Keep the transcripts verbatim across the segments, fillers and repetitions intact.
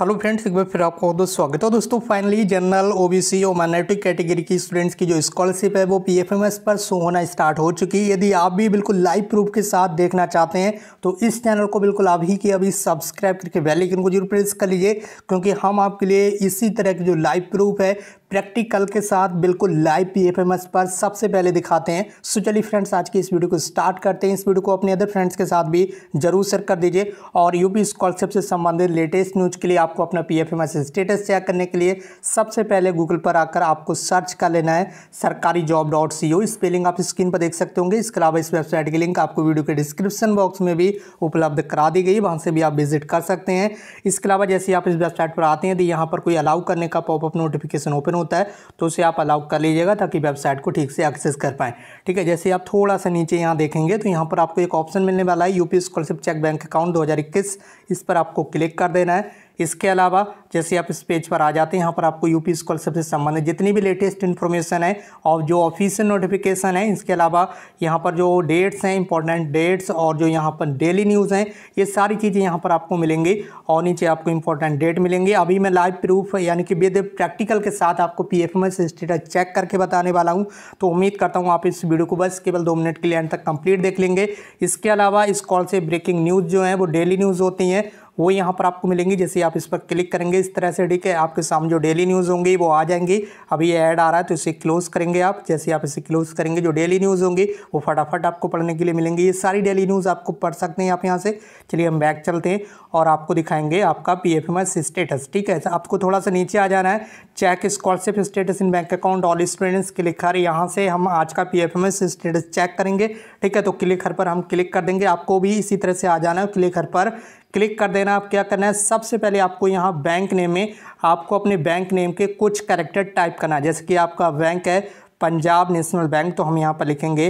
Hello friends, एक बार फिर आपको बहुत स्वागत है। दोस्तों फाइनली जनरल ओबीसी और माइनॉरिटी कैटेगरी की स्टूडेंट्स की जो स्कॉलरशिप है वो पीएफएमएस पर शो होना स्टार्ट हो चुकी है। यदि आप भी बिल्कुल लाइव प्रूफ के साथ देखना चाहते हैं तो इस चैनल को बिल्कुल अभी की अभी सब्सक्राइब करके बेल आइकन को जरूर प्रेस कर लीजिए, क्योंकि हम आपके लिए इसी तरह की जो लाइव प्रूफ है प्रैक्टिकल के साथ बिल्कुल लाइव पीएफएमएस पर सबसे पहले दिखाते हैं। सो चलिए फ्रेंड्स, आज की इस वीडियो को स्टार्ट करते हैं। इस वीडियो को अपने अदर फ्रेंड्स के साथ भी जरूर शेयर कर दीजिए और यूपी स्कॉलरशिप से संबंधित लेटेस्ट न्यूज़ के लिए आपको अपना पीएफएमएस स्टेटस चेक करने के लिए सबसे पहले गूगल पर आकर आपको सर्च कर लेना है सरकारी जॉब डॉट सी ओ। इस पे लिंक आप स्क्रीन पर देख सकते होंगे। इसके अलावा इस वेबसाइट की लिंक आपको वीडियो के डिस्क्रिप्शन बॉक्स में भी उपलब्ध करा दी गई, वहाँ से भी आप विजिट कर सकते हैं। इसके अलावा जैसे आप इस वेबसाइट पर आते हैं तो यहाँ पर कोई अलाउ करने का पॉपअप नोटिफिकेशन ओपन होता है, तो उसे आप अलाउ कर लीजिएगा ताकि वेबसाइट को ठीक से एक्सेस कर पाएँ। ठीक है, जैसे आप थोड़ा सा नीचे यहाँ देखेंगे तो यहाँ पर आपको एक ऑप्शन मिलने वाला है UP scholarship check bank account दो हज़ार इक्कीस, इस पर आपको क्लिक कर देना है। इसके अलावा जैसे आप इस पेज पर आ जाते हैं, यहाँ पर आपको यूपी स्कॉलरशिप से संबंधित जितनी भी लेटेस्ट इन्फॉर्मेशन है और जो ऑफिशियल नोटिफिकेशन है, इसके अलावा यहाँ पर जो डेट्स हैं, इंपॉर्टेंट डेट्स और जो यहाँ पर डेली न्यूज़ हैं, ये सारी चीज़ें यहाँ पर आपको मिलेंगी और नीचे आपको इंपॉर्टेंट डेट मिलेंगे। अभी मैं लाइव प्रूफ यानी कि विद प्रैक्टिकल के साथ आपको पीएफएमएस स्टेटस चेक करके बताने वाला हूँ, तो उम्मीद करता हूँ आप इस वीडियो को बस केवल दो मिनट के लिए एंड तक कंप्लीट देख लेंगे। इसके अलावा इस कॉल से ब्रेकिंग न्यूज़ जो है वो डेली न्यूज़ होती हैं, वो यहाँ पर आपको मिलेंगी। जैसे आप इस पर क्लिक करेंगे इस तरह से, ठीक है, आपके सामने जो डेली न्यूज़ होंगी वो आ जाएंगी। अभी ये ऐड आ रहा है तो इसे क्लोज़ करेंगे आप। जैसे आप इसे क्लोज़ करेंगे जो डेली न्यूज़ होंगी वो फटाफट आपको पढ़ने के लिए मिलेंगी। ये सारी डेली न्यूज़ आपको पढ़ सकते हैं आप यहाँ से। चलिए हम बैक चलते हैं और आपको दिखाएंगे आपका पीएफएमएस स्टेटस। ठीक है, आपको थोड़ा सा नीचे आ जाना है, check scholarship status in bank account all students click here. यहाँ से हम आज का पीएफएमएस स्टेटस चेक करेंगे। ठीक है, तो क्लिक हर पर हम क्लिक कर देंगे। आपको भी इसी तरह से आ जाना है, क्लिक हर पर क्लिक कर देना। आप क्या करना है, सबसे पहले आपको यहाँ बैंक नेम में आपको अपने बैंक नेम के कुछ कैरेक्टर टाइप करना है। जैसे कि आपका बैंक है पंजाब नेशनल बैंक, तो हम यहाँ पर लिखेंगे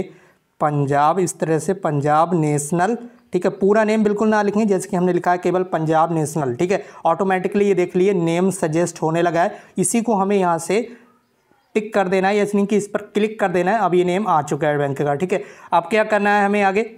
पंजाब, इस तरह से पंजाब नेशनल। ठीक है, पूरा नेम बिल्कुल ना लिखें, जैसे कि हमने लिखा है केवल पंजाब नेशनल। ठीक है, ऑटोमेटिकली ये देख लिए नेम सजेस्ट होने लगा है। इसी को हमें यहाँ से टिक कर देना है, यानी कि इस पर क्लिक कर देना है। अब ये नेम आ चुका है बैंक का। ठीक है, अब क्या करना है हमें आगे,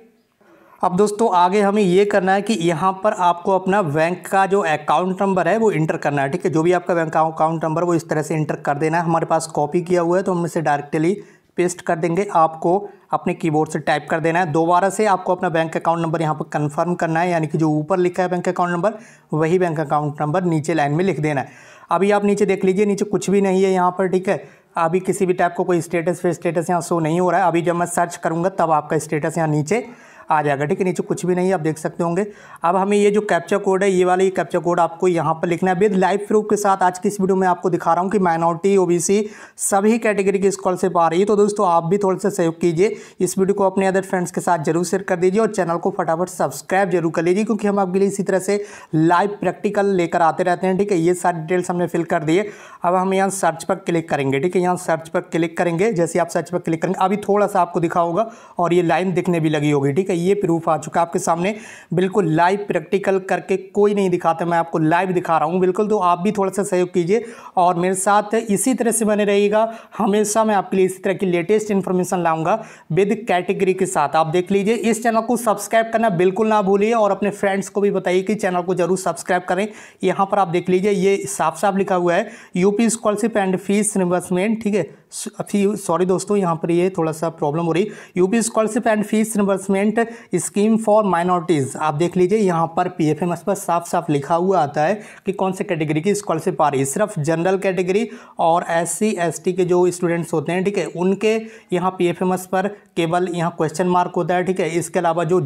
अब दोस्तों आगे हमें ये करना है कि यहाँ पर आपको अपना बैंक का जो अकाउंट नंबर है वो इंटर करना है। ठीक है, जो भी आपका बैंक का अकाउंट नंबर वो इस तरह से इंटर कर देना है। हमारे पास कॉपी किया हुआ है तो हम इसे डायरेक्टली पेस्ट कर देंगे। आपको अपने कीबोर्ड से टाइप कर देना है। दोबारा से आपको अपना बैंक अकाउंट नंबर यहाँ पर कंफर्म करना है, यानी कि जो ऊपर लिखा है बैंक अकाउंट नंबर वही बैंक अकाउंट नंबर नीचे लाइन में लिख देना है। अभी आप नीचे देख लीजिए, नीचे कुछ भी नहीं है यहाँ पर। ठीक है, अभी किसी भी टाइप को कोई स्टेटस फिर स्टेटस यहाँ शो नहीं हो रहा है। अभी जब मैं सर्च करूँगा तब आपका स्टेटस यहाँ नीचे आ जाएगा। ठीक है, नीचे कुछ भी नहीं है, आप देख सकते होंगे। अब हमें ये जो कैप्चा कोड है, ये वाली कैप्चा कोड आपको यहाँ पर लिखना है। विद लाइव प्रूफ के साथ आज की इस वीडियो में आपको दिखा रहा हूँ कि माइनॉरिटी ओबीसी सभी कैटेगरी की स्कॉलरशिप आ रही है, तो दोस्तों आप भी थोड़ा सा सहयोग कीजिए। इस वीडियो को अपने अदर फ्रेंड्स के साथ जरूर शेयर कर दीजिए और चैनल को फटाफट सब्सक्राइब जरूर कर लीजिए, क्योंकि हम आपके लिए इसी तरह से लाइव प्रैक्टिकल लेकर आते रहते हैं। ठीक है, ये सारी डिटेल्स हमने फिल कर दिए। अब हम यहाँ सर्च पर क्लिक करेंगे। ठीक है, यहाँ सर्च पर क्लिक करेंगे। जैसे आप सर्च पर क्लिक करेंगे अभी थोड़ा सा आपको दिखा होगा और ये लाइन दिखने भी लगी होगी। ठीक है, ये प्रूफ आ चुका है आपके सामने, बिल्कुल लाइव प्रैक्टिकल करके कोई नहीं दिखाता, मैं आपको लाइव दिखा रहा हूँ बिल्कुल। तो आप भी थोड़ा सा सहयोग कीजिए और मेरे साथ इसी तरह से बने रहिएगा। हमेशा मैं आपके लिए इसी तरह की लेटेस्ट इन्फॉर्मेशन लाऊंगा विद कैटेगरी के साथ। आप देख लीजिए, इस चैनल को सब्सक्राइब करना बिल्कुल ना भूलिए और अपने फ्रेंड्स को भी बताइए कि चैनल को जरूर सब्सक्राइब करें। यहाँ पर आप देख लीजिए, ये साफ साफ लिखा हुआ है UP scholarship and fees reimbursement. ठीक है, सॉरी दोस्तों, यहाँ पर ये थोड़ा सा प्रॉब्लम हो रही है, UP scholarship and fees reimbursement scheme for minorities. आप देख लीजिए, यहाँ पर पीएफएमएस पर साफ साफ लिखा हुआ आता है कि कौन से कैटेगरी की स्कॉलरशिप आ रही है। सिर्फ जनरल कैटेगरी और एससी एसटी के जो स्टूडेंट्स होते हैं, ठीक है, उनके यहाँ पीएफएमएस पर केवल यहाँ क्वेश्चन मार्क होता है। ठीक है, इसके अलावा जो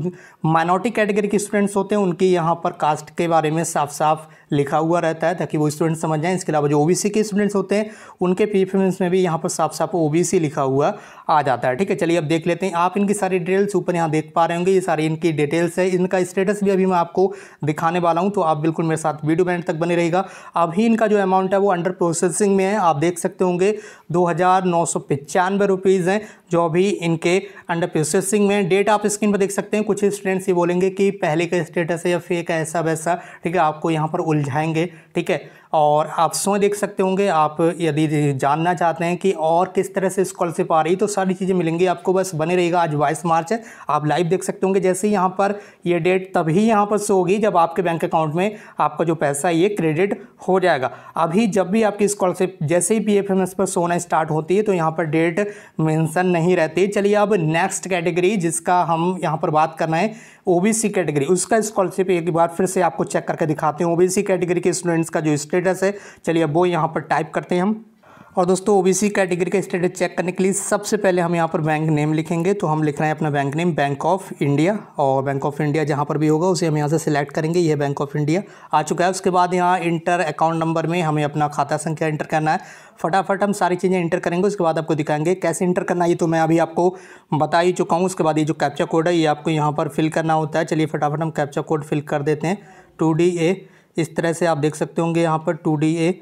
माइनॉरिटी कैटेगरी के स्टूडेंट्स होते हैं उनकी यहाँ पर कास्ट के बारे में साफ साफ लिखा हुआ रहता है, ताकि वो स्टूडेंट समझ जाएँ। इसके अलावा जो ओबीसी के स्टूडेंट्स होते हैं उनके पीएफएमएस में भी यहाँ पर साफ साफ ओबीसी लिखा हुआ आ जाता है। ठीक है, चलिए अब देख लेते हैं। आप इनकी सारी डिटेल्स ऊपर यहाँ देख पा रहे होंगे, ये सारी इनकी डिटेल्स है। इनका स्टेटस भी अभी मैं आपको दिखाने वाला हूँ, तो आप बिल्कुल मेरे साथ वीडियो एंड तक बने रहेगा। अभी इनका जो अमाउंट है वो अंडर प्रोसेसिंग में है, आप देख सकते होंगे दो हज़ार नौ सौ पचानवे रुपीज़ हैं जो अभी इनके अंडर प्रोसेसिंग में। डेट आप स्क्रीन पर देख सकते हैं। कुछ स्टूडेंट्स ये बोलेंगे कि पहले का स्टेटस है या फेक है ऐसा वैसा, ठीक है, आपको यहाँ पर उलझाएंगे। ठीक है, और आप सो देख सकते होंगे। आप यदि जानना चाहते हैं कि और किस तरह से स्कॉलरशिप आ रही, तो सारी चीज़ें मिलेंगी आपको, बस बने रहेगा। आज बाईस मार्च है, आप लाइव देख सकते होंगे। जैसे ही यहाँ पर ये डेट तभी यहाँ पर शो होगी जब आपके बैंक अकाउंट में आपका जो पैसा ये क्रेडिट हो जाएगा। अभी जब भी आपकी स्कॉलरशिप जैसे ही पी एफ एम एस पर शो होना स्टार्ट होती है तो यहाँ पर डेट मेंशन नहीं रहती। चलिए अब नेक्स्ट कैटेगरी जिसका हम यहाँ पर बात करना है, ओबीसी कैटेगरी, उसका स्कॉलरशिप एक बार फिर से आपको चेक करके दिखाते हैं। ओबीसी कैटेगरी के स्टूडेंट्स का जो स्टेटस है, चलिए अब वो यहाँ पर टाइप करते हैं हम। और दोस्तों ओबीसी कैटेगरी का स्टेटस चेक करने के लिए सबसे पहले हम यहाँ पर बैंक नेम लिखेंगे। तो हम लिख रहे हैं अपना bank name bank of India, और बैंक ऑफ इंडिया जहाँ पर भी होगा उसे हम यहाँ से सिलेक्ट करेंगे। यह बैंक ऑफ इंडिया आ चुका है। उसके बाद यहाँ इंटर अकाउंट नंबर में हमें अपना खाता संख्या इंटर करना है। फटाफट हम सारी चीज़ें इंटर करेंगे, उसके बाद आपको दिखाएंगे कैसे इंटर करना है, ये तो मैं अभी आपको बता ही चुका हूँ। उसके बाद ये जो कैप्चा कोड है ये आपको यहाँ पर फिल करना होता है। चलिए फटाफट हम कैप्चा कोड फिल कर देते हैं, टू डी ए। इस तरह से आप देख सकते होंगे यहाँ पर टू डी ए,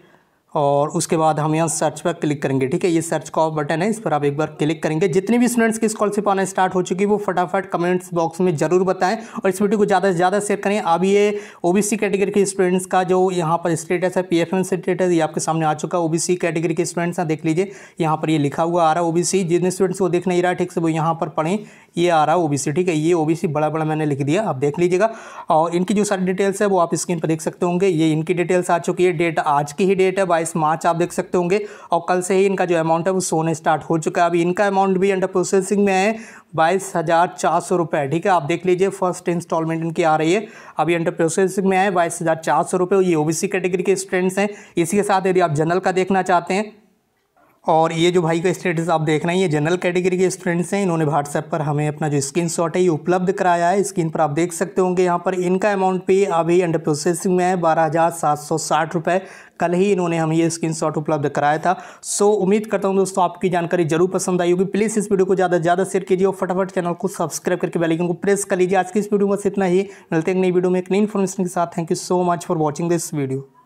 और उसके बाद हम यहाँ सर्च पर क्लिक करेंगे। ठीक है, ये सर्च का बटन है, इस पर आप एक बार क्लिक करेंगे। जितने भी स्टूडेंट्स की स्कॉलरशिप आना स्टार्ट हो चुकी है वो फटाफट कमेंट्स बॉक्स में ज़रूर बताएं, और इस वीडियो को ज़्यादा से ज़्यादा शेयर करें। अब ये ओबीसी कैटेगरी के स्टूडेंट्स का जो यहाँ पर स्टेटस है, पीएफएमएस स्टेटस, ये आपके सामने आ चुका है। ओबीसी कैटेगरी के स्टूडेंट्स, देख लीजिए यहाँ पर ये लिखा हुआ आ रहा है ओबीसी। जिन स्टूडेंट्स को देख नहीं रहा ठीक से, वो यहाँ पर पढ़ें, ये आ रहा है ओबीसी। ठीक है, ये ओबीसी बड़ा बड़ा मैंने लिख दिया, आप देख लीजिएगा। और इनकी जो सारी डिटेल्स है वो आप स्क्रीन पर देख सकते होंगे। ये इनकी डिटेल्स आ चुकी है। डेट आज की ही डेट है, बाईस मार्च आप देख सकते होंगे, और कल से ही इनका जो अमाउंट है वो सोने स्टार्ट हो चुका है। अभी इनका अमाउंट भी अंडर प्रोसेसिंग में है, बाईस हज़ार चार सौ रुपये। ठीक है, आप देख लीजिए फर्स्ट इंस्टॉलमेंट इनकी आ रही है, अभी अंडर प्रोसेसिंग में है बाईस हज़ार चार सौ रुपये। ये ओबीसी कैटेगरी के स्टूडेंट्स हैं। इसी के साथ यदि आप जनरल का देखना चाहते हैं, और ये जो भाई का स्टेटस आप देख रहे हैं ये जनरल कैटेगरी के स्टूडेंट्स हैं। इन्होंने व्हाट्सएप पर हमें अपना जो स्क्रीनशॉट है ये उपलब्ध कराया है, स्क्रीन पर आप देख सकते होंगे। यहाँ पर इनका अमाउंट भी अभी अंडर प्रोसेसिंग में है, बारह हज़ार सात सौ साठ रुपये। कल ही इन्होंने हमें ये स्क्रीनशॉट उपलब्ध कराया था। सो उम्मीद करता हूँ दोस्तों आपकी जानकारी जरूर पसंद आई होगी। प्लीज़ इस वीडियो को ज़्यादा से ज़्यादा शेयर कीजिए, और फटाफट चैनल को सब्सक्राइब करके बेल आइकन को प्रेस कर लीजिए। आज की इस वीडियो में बस इतना ही, मिलते हैं एक नई वीडियो में एक नई इन्फॉर्मेशन के साथ। Thank you so much for watching this video.